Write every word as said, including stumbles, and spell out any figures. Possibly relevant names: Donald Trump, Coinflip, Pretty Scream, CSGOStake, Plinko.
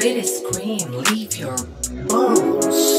Pretty scream, leave your bones.